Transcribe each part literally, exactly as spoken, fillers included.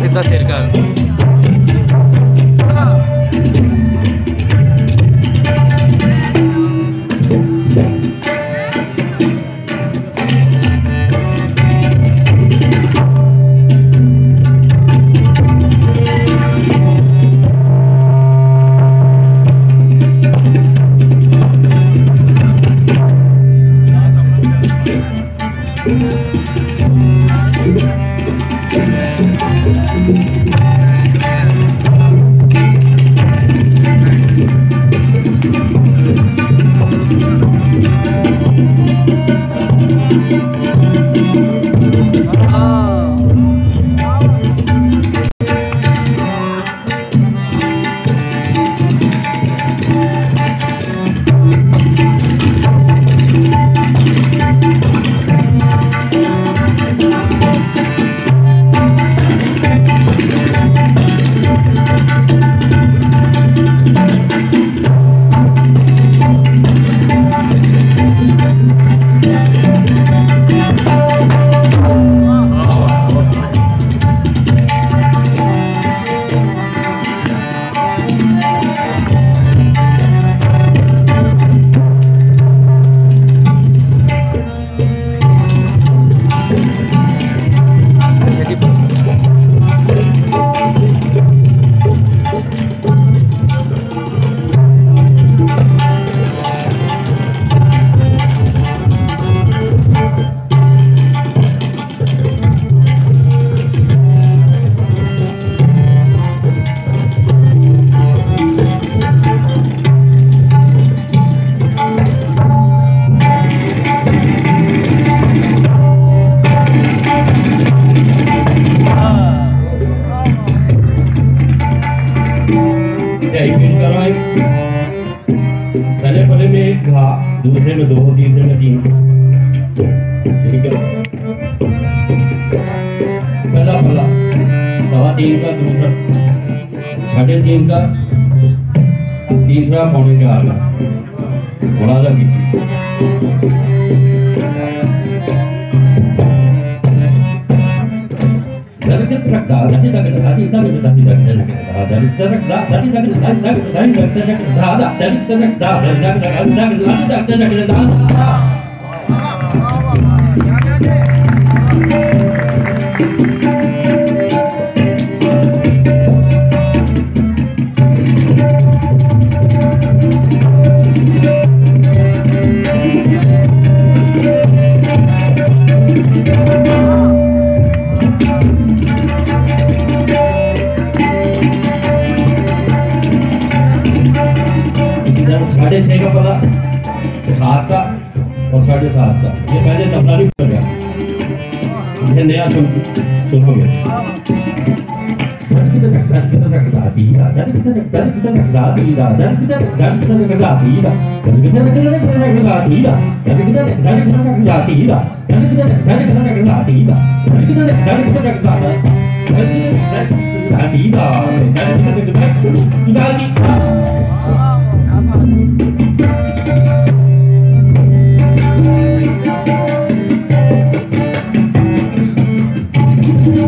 सीधा शेर का दूसरे में दो, तीसरे में तीन। ठीक है, पहला पहला सवा तीन का, दूसरा साढ़े तीन का, तीसरा पौने चार का। मुलाजा Thank you. साढ़े छः का पला, सात का और साढ़े सात का। ये पहले तबला नहीं कर गया, ये नया सुन सुनोगे। Thank you.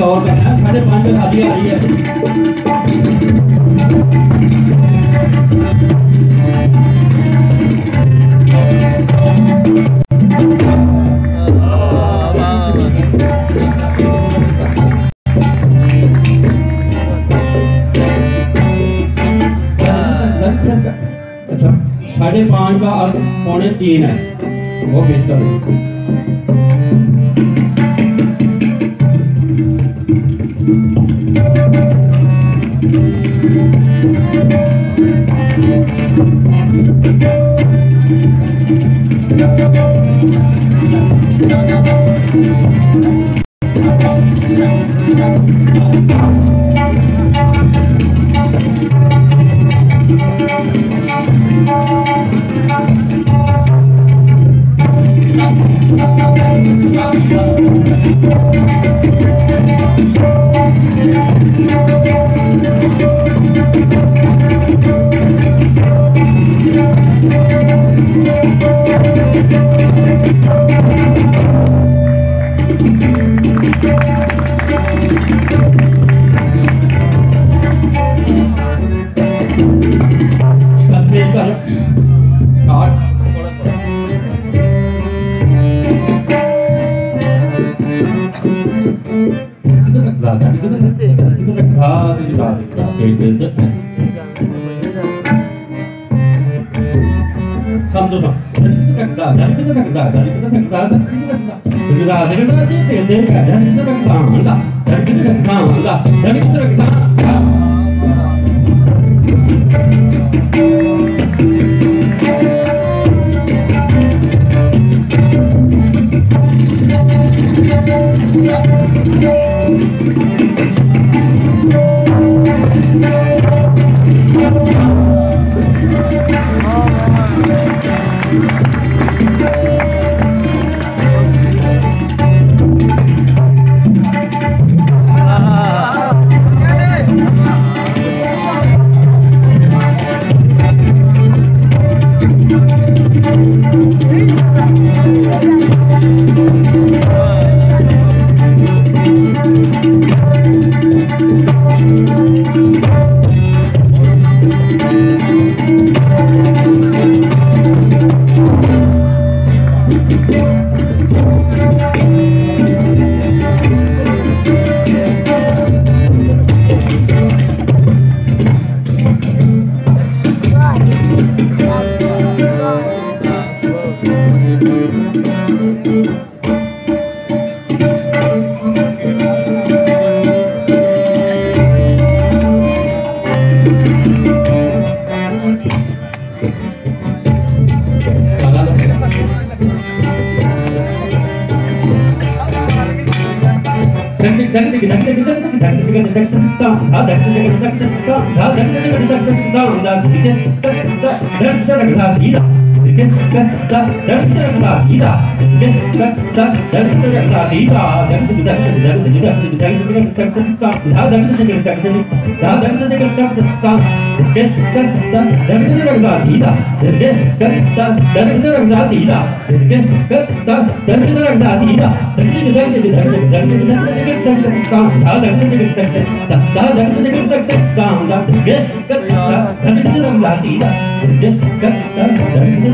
का और करना है, साढ़े पाँच में शादी आ रही है। अच्छा साढ़े पाँच का अर्थ पौने तीन है, वो बेचता है।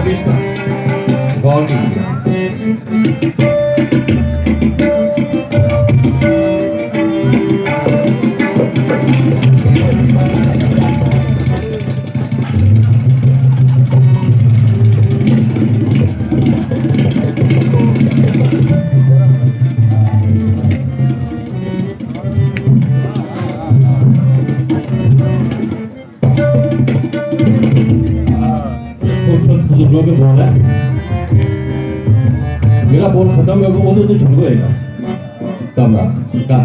Gracias. Volume. मेरा बोल खत्म है वो तो तो शुरू होएगा तमरा का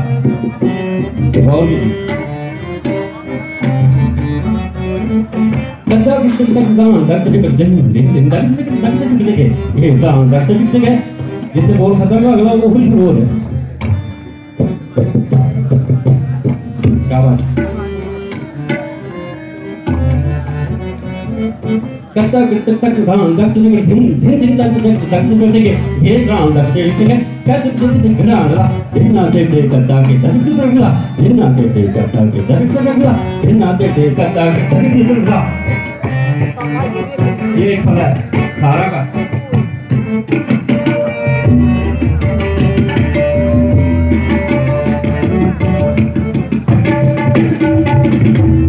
भावली कदा विष्णु का गान दर्द के बदले नहीं दर्द के बदले के ये गान दर्द के बदले जैसे बोल खत्म है अगला वो फिर शुरू हो रहा है क्या बात कत्ता गिरता तक गांव तक तुझे दिन दिन दिन तक तुझे तक तुझे देखे ये गांव तक तेरे देखे क्या तुझे दिन घना घना दिन नाते देख कत्ता के दर तुझे घना दिन नाते देख कत्ता के दर तुझे घना दिन नाते देख कत्ता के दर तुझे घना ये एक फल है खारा का Thank you.